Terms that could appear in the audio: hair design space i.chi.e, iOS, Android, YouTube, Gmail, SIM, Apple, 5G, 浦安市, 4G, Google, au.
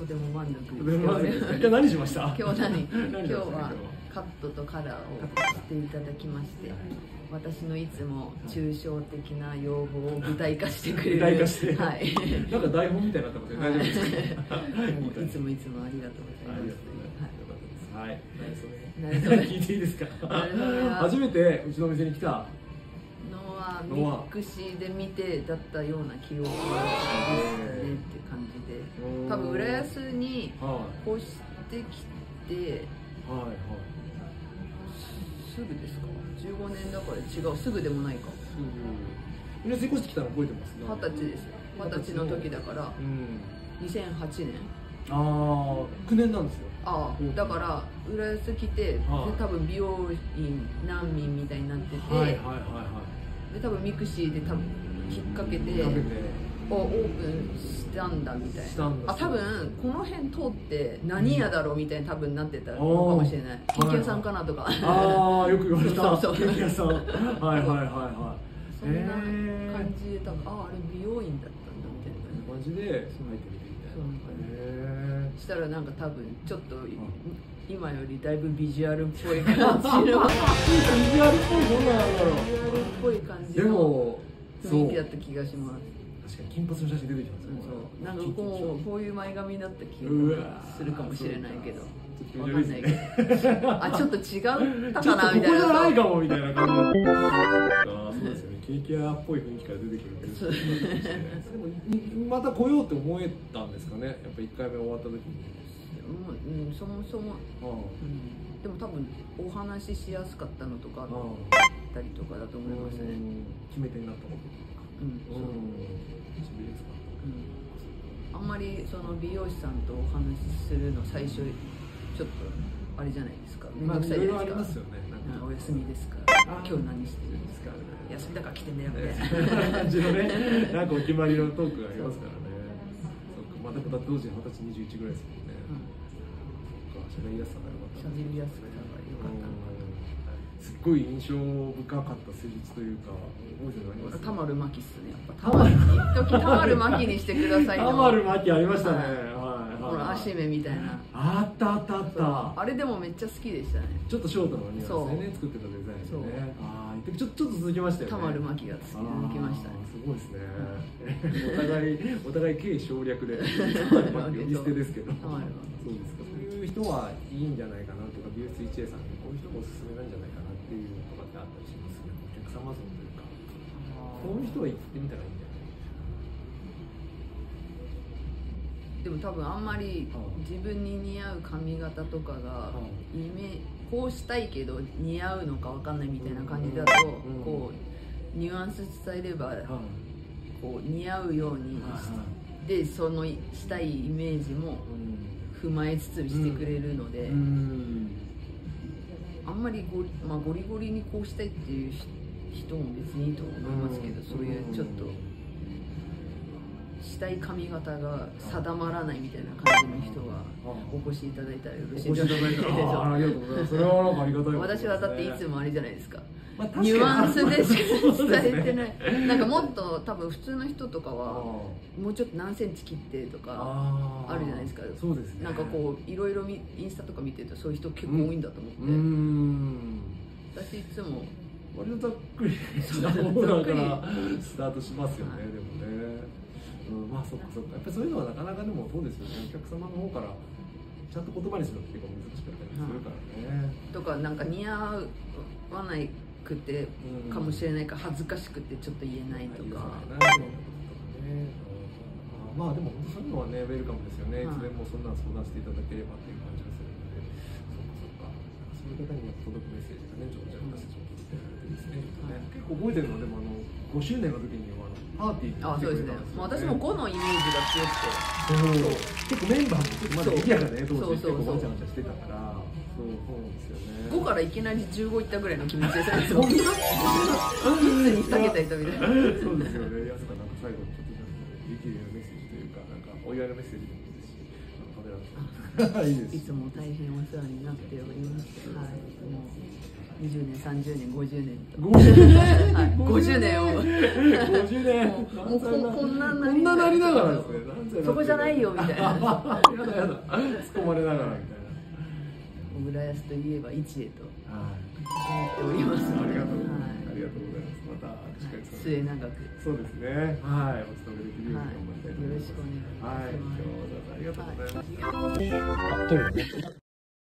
とても満足です。今日何しました？今日はカットとカラーをしていただきまして、私のいつも抽象的な要望を具体化してくれる。具体化して、はい、なんか台本みたいになってますよね。大丈夫ですか？もういつもありがとうございます。はい、なるほど。聞いていいですか？初めてうちのお店に来たのはミックスで見てだったような記憶がありますねって感じで、多分浦安に越してきてすぐですか？15年だから違う、すぐでもないか。浦安に越してきたの覚えてますね。20歳です。20歳の時だから2008年。ああ、9年なんですよ。ああ、だから浦安来て、多分美容院難民みたいになってて、で多分ミクシーで多分きっかけでオープンしたんだみたいな。あ、多分この辺通って何屋だろうみたいに多分なってたのかもしれない。ケーキ屋さんかなとか。ああ、よく言われた。ケーキ屋さん。はいはいはいはい。そんな感じで、多分あれ美容院だったんだみたいな感じで入ってみてみたいな。したらなんか多分ちょっと今よりだいぶビジュアルっぽい感じのビジュアルっぽい、どんななんだろう、ビジュアルっぽい感じの雰囲気だった気がします。確かに金髪の写真出てきますね。そう、なんかこういう前髪だった気がするかもしれないけど、わかんないけど、あ、ちょっと違ったかなみたいな、ここじゃないかもみたいな感じ。あ、そうですよね。ケーキ屋っぽい雰囲気から出てきる。でもまた来ようって思えたんですかね、やっぱ1回目終わった時に。うん、そもそも、でも多分お話ししやすかったのとかだったりとかだと思いますね。決め手になったこととか。あんまりその美容師さんとお話しするの最初ちょっとあれじゃないですか。まあいろいろありますよね。お休みですから。今日何してるんですか？休みだから来てねみたいな感じのね、なんかお決まりのトークがありますからね。そうか、まだ当時20歳、21ぐらいですもんね。喋りやすさが良かった。喋りやすさが良かった。すっごい印象深かった施術というか、覚えてますか？たまるまきっすね。たまるまきにしてください。たまるまきありましたね。足目みたいな。あったあったあった。あれでもめっちゃ好きでしたね。ちょっとショートの似合いですね。作ってたデザインね。ああ、ちょっと続きましたよね。たまる巻きが続きましたね。すごいですね。お互い軽省略で。呼び捨てですけど。そうですか。そういう人はいいんじゃないかなとか、美容室1Aさんにこういう人もおすすめなんじゃないかなっていうのとかってあったりしますね。お客様像というか、こういう人は行ってみたらいいんじゃない。でも多分あんまり自分に似合う髪型とかがこうしたいけど似合うのか分かんないみたいな感じだと、こうニュアンス伝えればこう似合うようにで、そのしたいイメージも踏まえつつしてくれるので、あんまりゴリゴリにこうしたいっていう人も別にいいと思いますけど、そういうちょっと。したい髪型が定まらないみたいな感じの人はお越しいただいたらよろしいですか？ありがとうございます。それはなんかありがたい。私はだっていつもあれじゃないですか。ニュアンスでしか伝えてない。なんかもっと多分普通の人とかはもうちょっと何センチ切ってとかあるじゃないですか。そうですね。なんかこういろいろインスタとか見てるとそういう人結構多いんだと思って。私いつも割とざっくりしたものからスタートしますよね。でもね。まあそっかそっか、やっぱりそういうのはなかなか、でもそうですよね、お客様の方からちゃんと言葉にするのって結構難しかったりするからね。とかなんか似合わないくてかもしれないから恥ずかしくてちょっと言えないとか。まあでもそういうのはね、ウェルカムですよね。いつでもそんなの相談していただければっていう感じがするので、そっかそっか、そういう方に届くメッセージがね、ちょっと私たちも届いてるんですね。結構覚えてるのでも5周年の時にパーティー。あ、そうですね。私も5のイメージが強くて、結構メンバーもまだエリアがね、当時結構ごちゃごちゃしてたから、そうなんですよね。5からいきなり15いったぐらいの気持ちで、そんなに避けた人みたいな。そうですよね。やつがなんか最後にちょっとできるようなメッセージというか、なんかお祝いのメッセージでもいいですし、カメラ。いいです。いつも大変お世話になっております。はい。20年、30年、50年、はい、50年もうこんななりながらですね、そこじゃないよみたいなやだやだ、突っ込まれながらみたいな。小倉安といえば一恵と思っております。ありがとうございます。また確かに末永く、そうですね、はい、お勤めできるように頑張りたいと思います。よろしくお願いします。はい、今日はありがとうございます。